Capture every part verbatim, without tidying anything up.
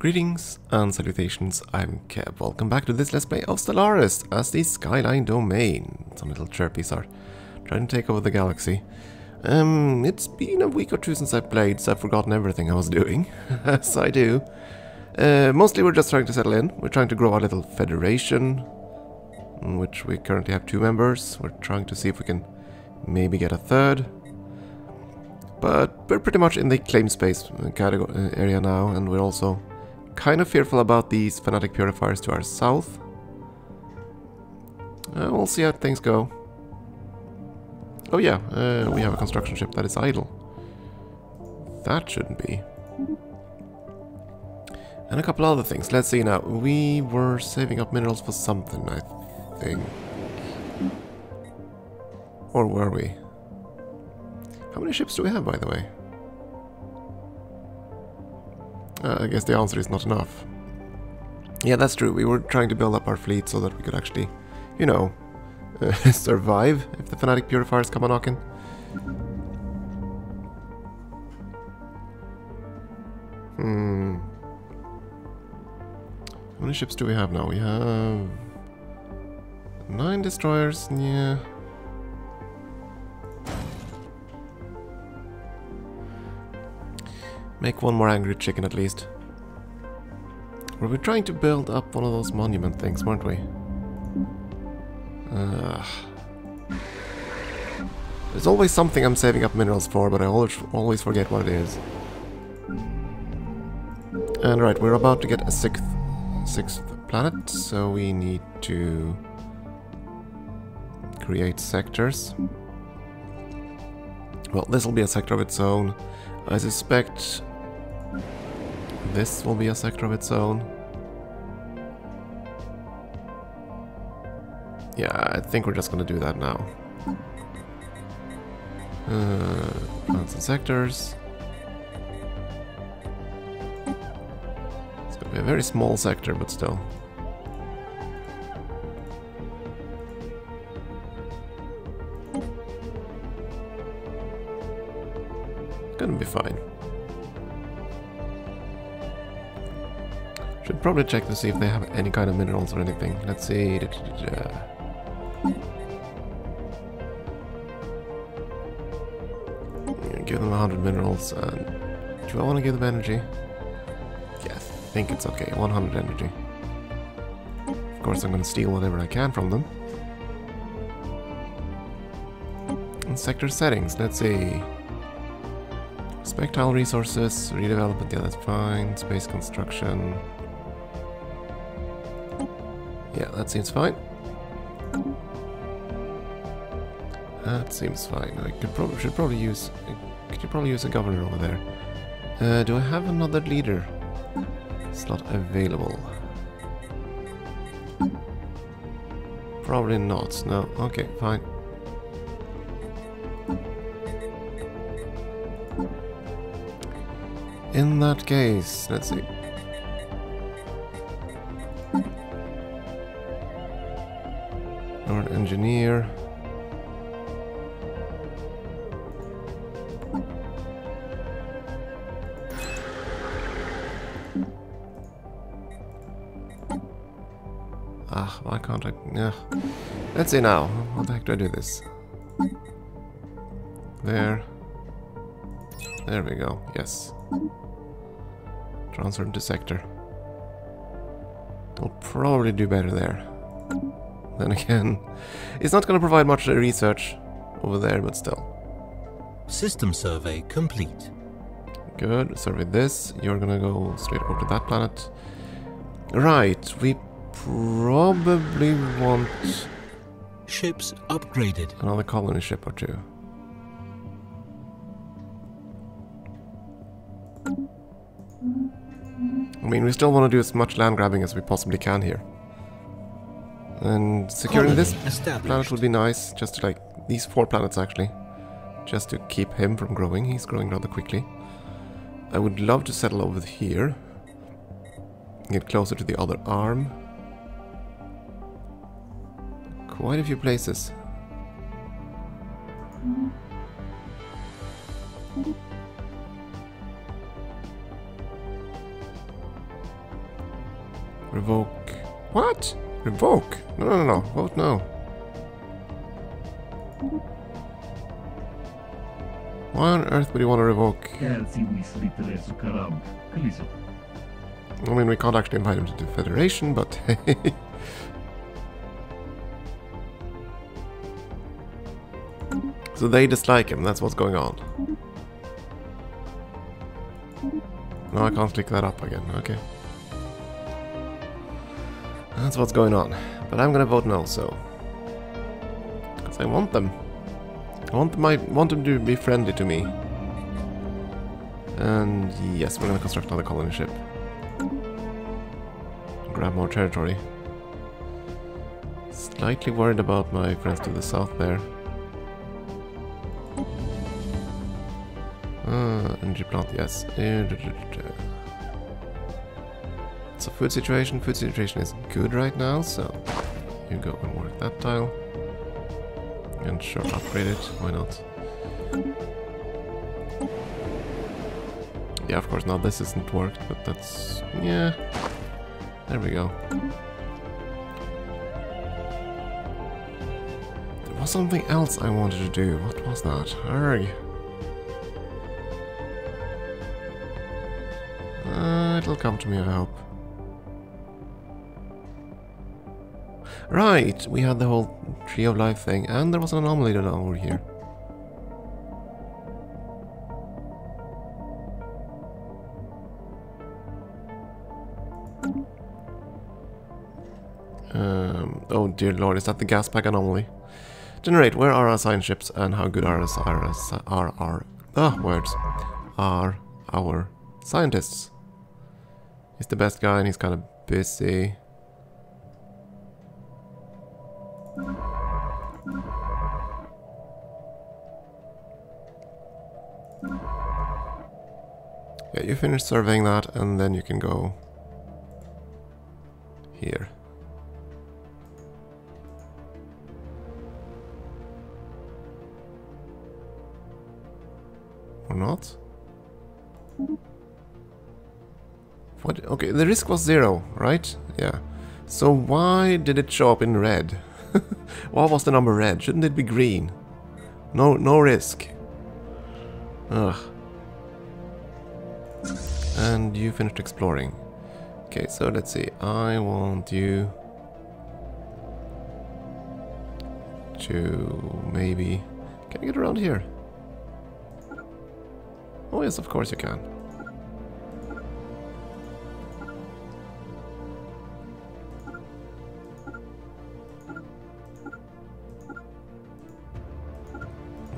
Greetings and salutations, I'm Keb. Welcome back to this Let's Play of Stellaris as the Skyline Domain. Some little chirpies are trying to take over the galaxy. Um, it's been a week or two since I played, so I've forgotten everything I was doing, as I do. Uh, mostly we're just trying to settle in. We're trying to grow our little federation, in which we currently have two members. We're trying to see if we can maybe get a third. But we're pretty much in the claim space category area now, and we're also kind of fearful about these fanatic purifiers to our south. Uh, we'll see how things go. Oh yeah, uh, we have a construction ship that is idle. That shouldn't be. And a couple other things. Let's see now. We were saving up minerals for something, I think. Or were we? How many ships do we have, by the way? Uh, I guess the answer is not enough. Yeah, that's true. We were trying to build up our fleet so that we could actually, you know, uh, survive if the fanatic purifiers come a-knocking. Hmm. How many ships do we have now? We have nine destroyers. Yeah. Make one more angry chicken at least. Were we trying to build up one of those monument things, weren't we? Uh, there's always something I'm saving up minerals for, but I always forget what it is. And right, we're about to get a sixth, sixth planet, so we need to create sectors. Well, this will be a sector of its own. I suspect this will be a sector of its own. Yeah, I think we're just gonna do that now. Uh, planets and sectors. It's gonna be a very small sector, but still. Gonna be fine. Should probably check to see if they have any kind of minerals or anything. Let's see. Da, da, da, da. Yeah, give them a hundred minerals. And do I want to give them energy? Yes, I think it's okay. One hundred energy. Of course, I'm gonna steal whatever I can from them. And sector settings. Let's see. Spectral resources, redevelopment, yeah, that's fine. Space construction. Yeah, that seems fine. That seems fine. I could probably should probably use could you probably use a governor over there. Uh, do I have another leader? It's not available. Probably not. No. Okay, fine. In that case, let's see. Or an engineer. Ah, why can't I? Yeah. Let's see now. How the heck do I do this? There. There we go. Yes. Transfer into sector. It'll probably do better there. Then again, it's not going to provide much research over there, but still. System survey complete. Good. Survey this. You're going to go straight over to that planet. Right. We probably want ships upgraded. Another colony ship or two. I mean, we still want to do as much land grabbing as we possibly can here. And securing this planet would be nice, just to, like, these four planets actually. Just to keep him from growing. He's growing rather quickly. I would love to settle over here. Get closer to the other arm. Quite a few places. Revoke. What? Revoke? No, no, no, no. Vote no. Why on earth would you want to revoke? I mean, we can't actually invite him to the Federation, but hey. So they dislike him, that's what's going on. No, I can't click that up again, okay. That's what's going on. But I'm gonna vote no, so. Because I want them. I want them, I want them to be friendly to me. And yes, we're gonna construct another colony ship. Grab more territory. Slightly worried about my friends to the south there. Uh, energy plant, yes. So food situation, food situation is good right now, so you go and work that tile. And sure, upgrade it, why not? Yeah, of course, now this isn't worked, but that's... yeah. There we go. There was something else I wanted to do, what was that? Hurry! Uh, it'll come to me, I hope. Right, we had the whole Tree of Life thing, and there was an anomaly down over here. Um, oh dear lord, is that the gas pack anomaly? Generate, where are our science ships and how good are our, our, our, ah, words, are our scientists? He's the best guy and he's kind of busy. Yeah, you finish surveying that and then you can go here. Or not? What? Okay, the risk was zero, right? Yeah. So why did it show up in red? Why was the number red? Shouldn't it be green? No, no risk. Ugh. And you finished exploring. Okay, so let's see. I want you to maybe... can I get around here? Oh yes, of course you can.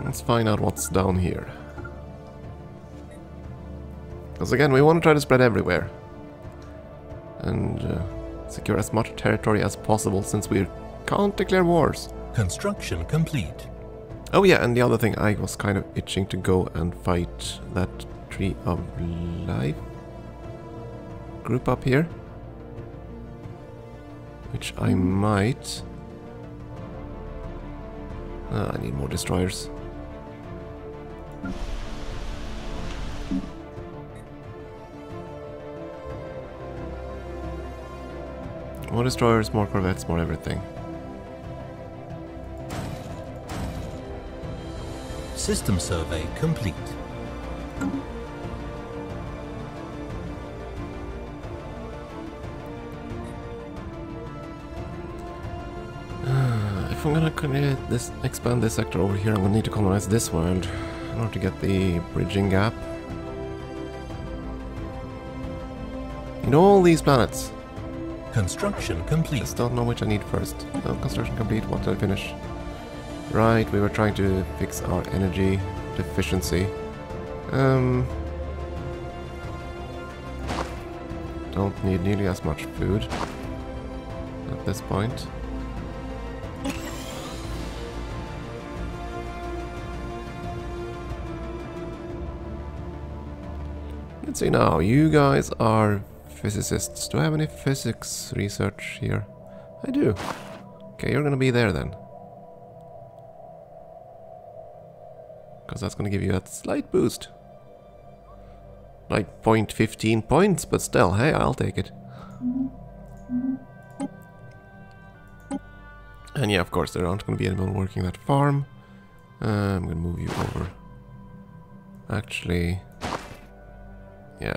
Let's find out what's down here. Because again, we want to try to spread everywhere. And uh, secure as much territory as possible since we can't declare wars. Construction complete. Oh yeah, and the other thing, I was kind of itching to go and fight that Tree of Life group up here. Which I might... Uh, I need more destroyers. More destroyers, more corvettes, more everything. System survey complete. If I'm gonna connect this, expand this sector over here, I'm gonna need to colonize this world in order to get the bridging gap. In all these planets. Construction complete. Just don't know which I need first. Oh, construction complete. What did I finish? Right, we were trying to fix our energy deficiency. Um, don't need nearly as much food at this point. Let's see now. You guys are physicists. Do I have any physics research here? I do. Okay, you're gonna be there then. Because that's going to give you a slight boost. Like zero point one five points, but still, hey, I'll take it. And yeah, of course, there aren't going to be anyone working that farm. Uh, I'm going to move you over. Actually, yeah,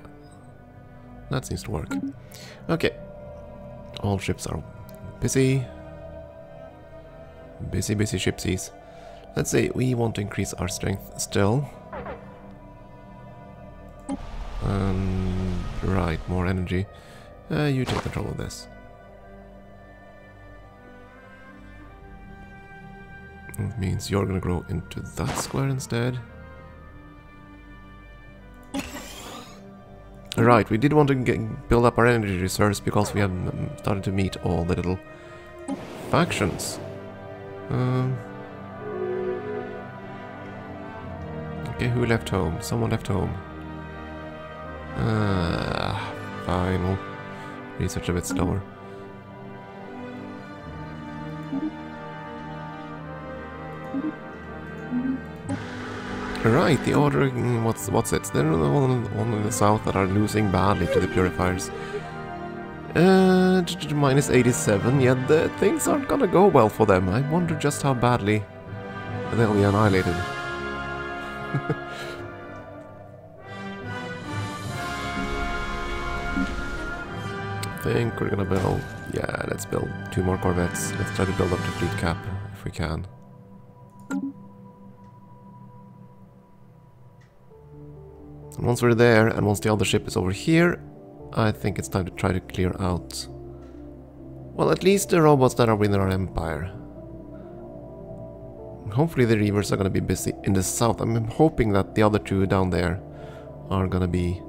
that seems to work. Okay, all ships are busy. Busy, busy shipsies. Let's see, we want to increase our strength still. Um, right, more energy. Uh, you take control of this. It means you're gonna grow into that square instead. Right, we did want to get, build up our energy reserves because we have um, started to meet all the little factions. Um, okay, who left home? Someone left home. Ah, final. Research a bit slower. Right, the order, what's what's it? They're the one, one in the south that are losing badly to the purifiers. Uh, minus eighty-seven, yeah, the things aren't gonna go well for them. I wonder just how badly they'll be annihilated. I think we're gonna build, yeah, let's build two more corvettes. Let's try to build up the fleet cap if we can. And once we're there, and once the other ship is over here, I think it's time to try to clear out, well, at least the robots that are within our empire. Hopefully the reavers are going to be busy in the south. I'm hoping that the other two down there are going to be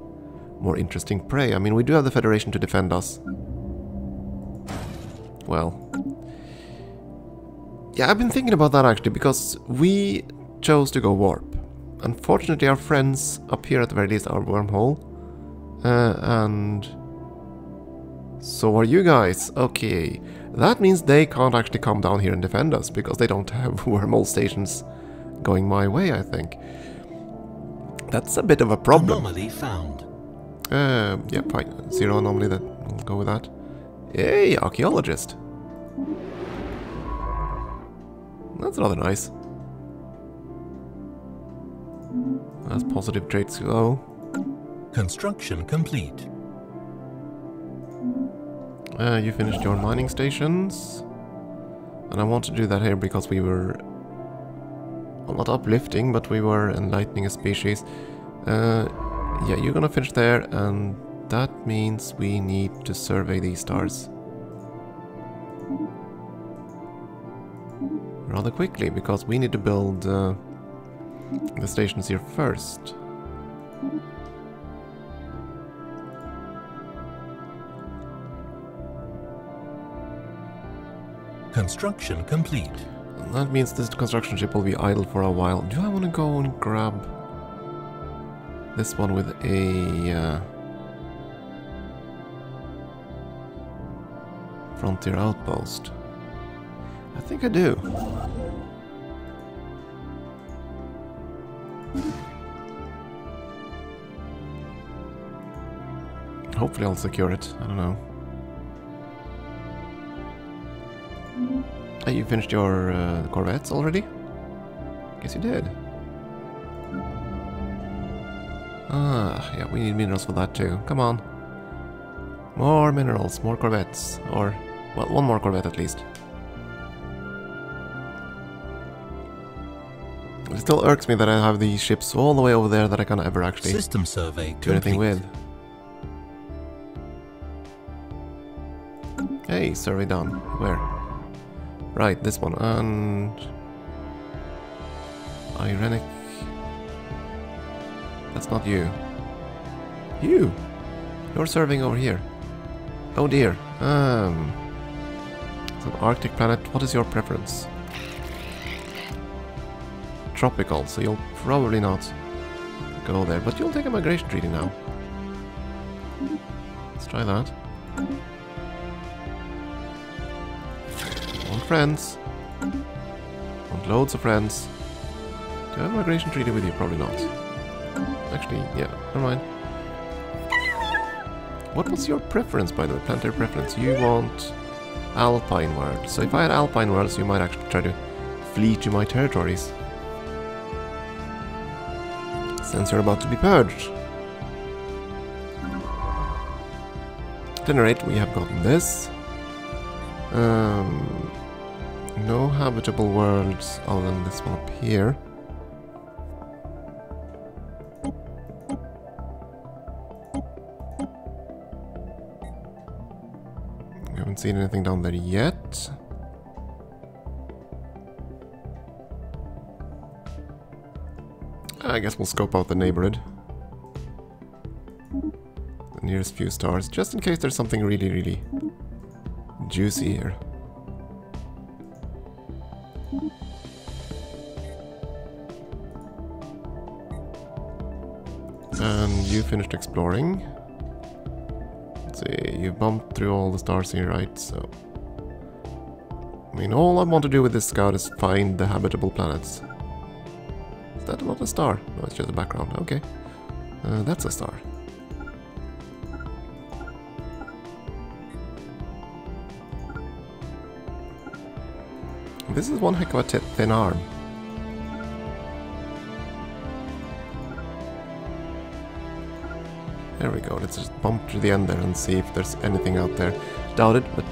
more interesting prey. I mean, we do have the Federation to defend us. Well, yeah, I've been thinking about that actually, because we chose to go warp. Unfortunately, our friends up here at the very least are wormhole. Uh, and so are you guys. Okay, that means they can't actually come down here and defend us because they don't have wormhole stations going my way, I think. That's a bit of a problem. Anomaly found. Uh, yeah, fine. Zero anomaly, that we'll go with that. Hey, archaeologist. That's rather nice. As positive traits go. Construction complete. Uh, you finished your mining stations. And I want to do that here because we were... well, not uplifting, but we were enlightening a species. Uh, yeah, you're gonna finish there, and that means we need to survey these stars. Rather quickly, because we need to build... Uh, the station's here first. Construction complete. And that means this construction ship will be idle for a while. Do I want to go and grab this one with a uh, frontier outpost? I think I do. Hopefully I'll secure it, I don't know. Hey, you finished your uh, corvettes already? Guess you did. Ah, yeah, we need minerals for that too, come on. More minerals, more corvettes, or, well, one more corvette at least. It still irks me that I have these ships all the way over there that I can't ever actually System survey do complete. anything with. Hey, survey done. Where? Right, this one. And... Irenic... That's not you. You! You're surveying over here. Oh dear. Um... It's an Arctic planet. What is your preference? Tropical, so you'll probably not go there, but you'll take a migration treaty now. Let's try that. Want friends? Want loads of friends? Do I have a migration treaty with you? Probably not. Actually, yeah, never mind. What was your preference, by the way? Planetary preference? You want Alpine World. So if I had Alpine Worlds, you might actually try to flee to my territories, since you're about to be purged. Generate, we have gotten this. Um, no habitable worlds other than this one up here. I haven't seen anything down there yet. I guess we'll scope out the neighborhood. The nearest few stars, just in case there's something really, really juicy here. And you finished exploring. Let's see, you bumped through all the stars here, right? So, I mean, all I want to do with this scout is find the habitable planets. Is that not a star? No, it's just a background. Okay. Uh, that's a star. This is one heck of a thin arm. There we go. Let's just bump to the end there and see if there's anything out there. Doubt it, but...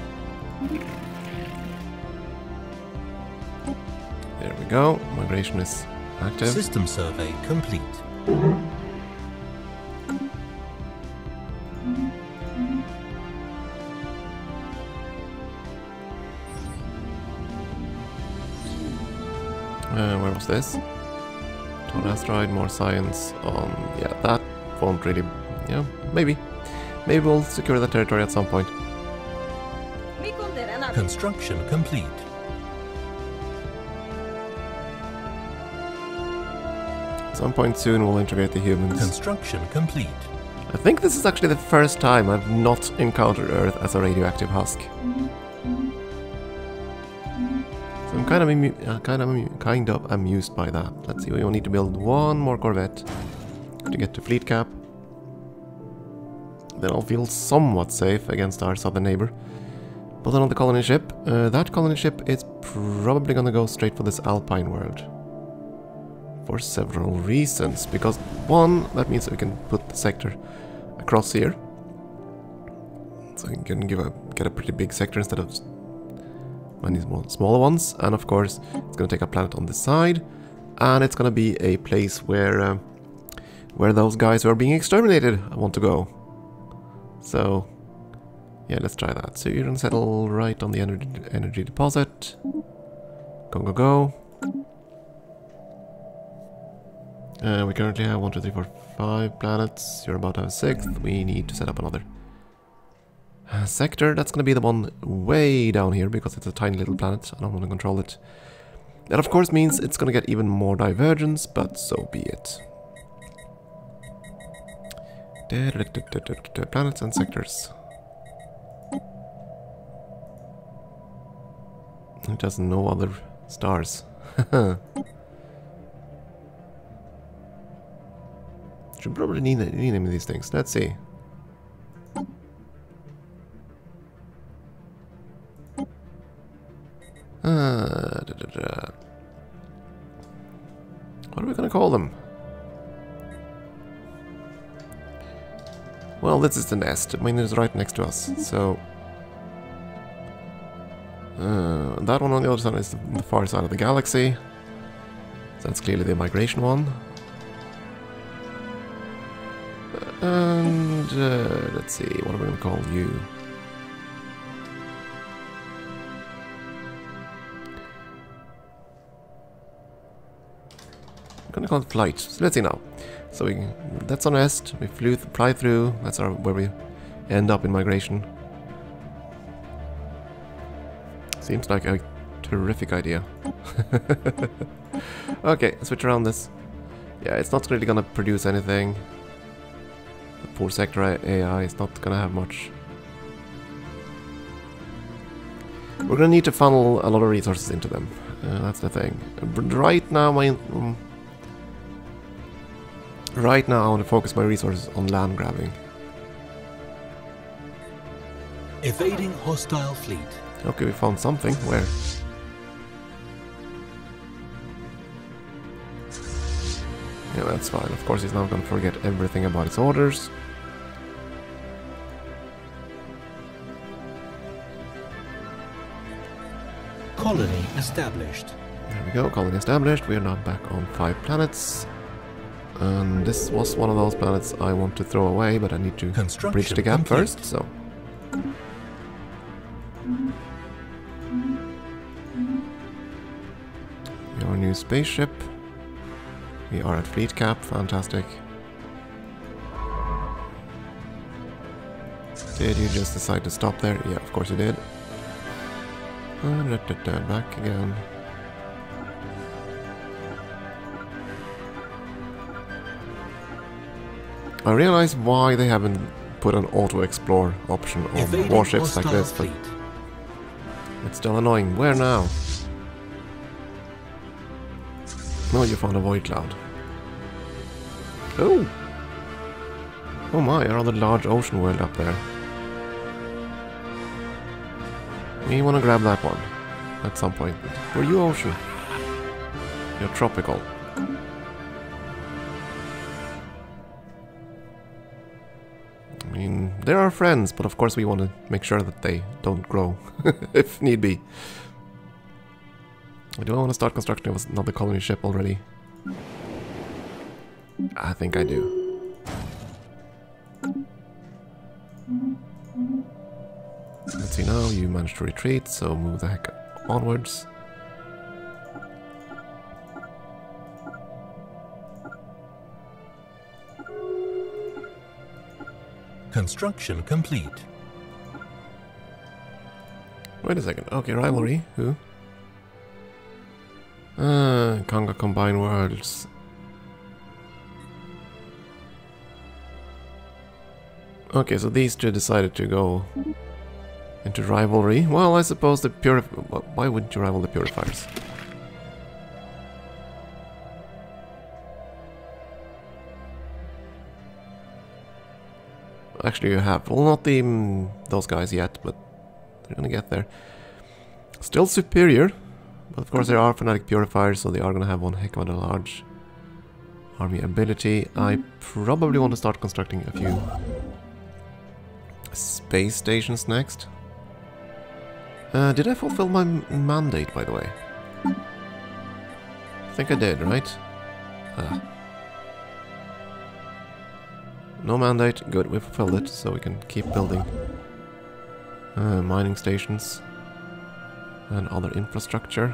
there we go. Migration is active. System survey complete. Uh, where was this? Torn asteroid, more science on... yeah, that won't really... yeah, maybe. Maybe we'll secure the territory at some point. Construction complete. At some point soon we'll integrate the humans. Construction complete. I think this is actually the first time I've not encountered Earth as a radioactive husk. I'm kind of amu uh, kind of kind of amused by that. Let's see, we will need to build one more corvette to get to fleet cap. Then I'll feel somewhat safe against our southern neighbor. Build another colony ship. Uh, that colony ship is probably gonna go straight for this Alpine world for several reasons. Because one, that means we can put the sector across here, so we can give a get a pretty big sector instead of many smaller ones. And of course it's going to take a planet on this side, and it's going to be a place where uh, where those guys who are being exterminated want to go. So yeah, let's try that. So you're going to settle right on the energy, energy deposit. Go, go, go. Uh, we currently have one, two, three, four, five planets. You're about to have a sixth. We need to set up another sector. That's going to be the one way down here, because it's a tiny little planet. I don't want to control it. That of course means it's going to get even more divergence, but so be it. Planets and sectors. It has no other stars. Should probably need name these things. Let's see. Uh, da, da, da. What are we gonna call them? Well, this is the nest. I mean, it's right next to us, so... Uh, that one on the other side is the far side of the galaxy. So that's clearly the migration one. And... Uh, let's see, what are we gonna call you? Gonna call it flight. So let's see now. So we, that's our nest. We flew, th fly through. That's our where we end up in migration. Seems like a terrific idea. Okay, switch around this. Yeah, it's not really gonna produce anything. The poor sector A I is not gonna have much. We're gonna need to funnel a lot of resources into them. Uh, that's the thing. Right now, my um, Right now, I want to focus my resources on land grabbing. Evading hostile fleet. Okay, we found something. Where? Yeah, that's fine. Of course, he's now gonna forget everything about his orders. Colony established. There we go, colony established. We are now back on five planets. And this was one of those planets I want to throw away, but I need to bridge the gap complete. first, so... Your new spaceship. We are at fleet cap, fantastic. Did you just decide to stop there? Yeah, of course you did. Back again. I realize why they haven't put an auto-explore option on warships like this, but it's still annoying. Where now? No, you found a void cloud. Oh! Oh my, a rather large ocean world up there. We want to grab that one at some point. Were you ocean? You're tropical. I mean, they're our friends, but of course we want to make sure that they don't grow, if need be. Do I want to start constructing another colony ship already? I think I do. Let's see now, you managed to retreat, so move the heck onwards. Construction complete. Wait a second. Okay, rivalry. Who? Uh, Kanga Combined Worlds. Okay, so these two decided to go into rivalry. Well, I suppose the purif... Why wouldn't you rival the purifiers? Actually, you have. Well, not the um, those guys yet, but they're gonna get there. Still superior, but of course there are fanatic purifiers, so they are gonna have one heck of a large army ability. I probably want to start constructing a few space stations next. Uh, did I fulfill my mandate, by the way? I think I did, right? Ah. No mandate, good, we fulfilled it, so we can keep building uh, mining stations and other infrastructure.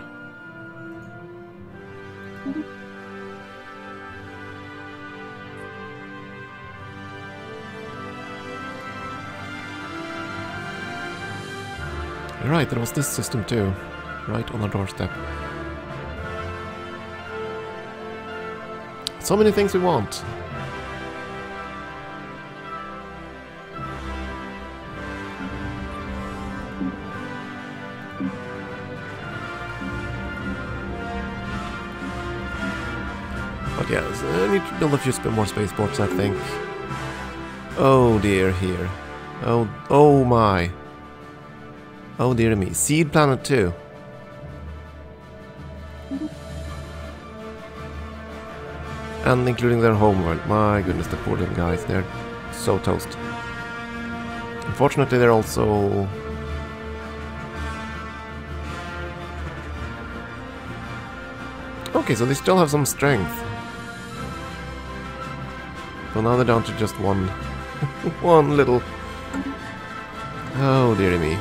Right, there was this system too, right on our doorstep. So many things we want! Yes, I need to build a few more spaceports, I think. Oh dear, here. Oh, oh my. Oh dear me. Seed planet too. And including their homeworld. My goodness, the poor little guys. They're so toast. Unfortunately, they're also... Okay, so they still have some strength. Well, now they're down to just one, one little... Oh, dearie me.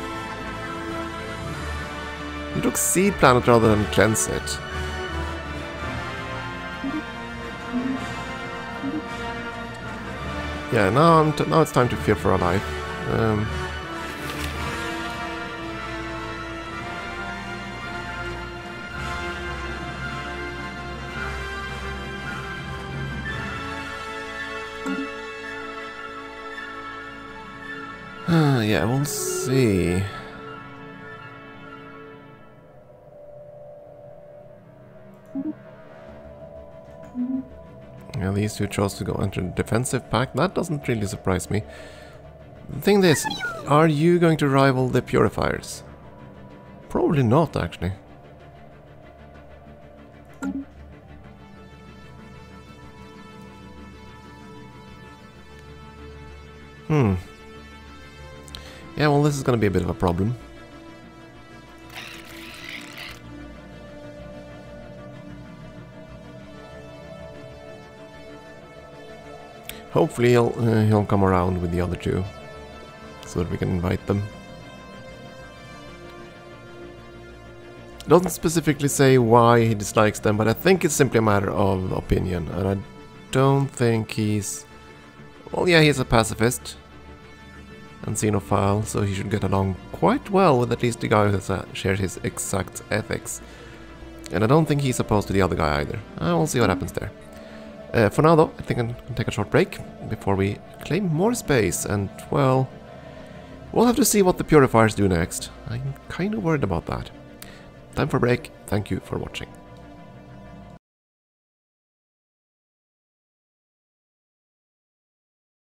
You took Seed Planet rather than cleanse it. Yeah, now, I'm t now it's time to fear for our life. Um, Yeah, we'll see. Yeah, these two chose to go into defensive pact. That doesn't really surprise me. The thing is, are you going to rival the purifiers? Probably not, actually. Hmm. Yeah, well, this is gonna be a bit of a problem. Hopefully he'll, uh, he'll come around with the other two, so that we can invite them. It doesn't specifically say why he dislikes them, but I think it's simply a matter of opinion, and I don't think he's... Well, yeah, he's a pacifist and xenophile, so he should get along quite well with at least the guy who shares his exact ethics. And I don't think he's opposed to the other guy either. I will see what happens there. Uh, for now, though, I think I'm gonna take a short break before we claim more space, and, well, we'll have to see what the purifiers do next. I'm kind of worried about that. Time for a break. Thank you for watching.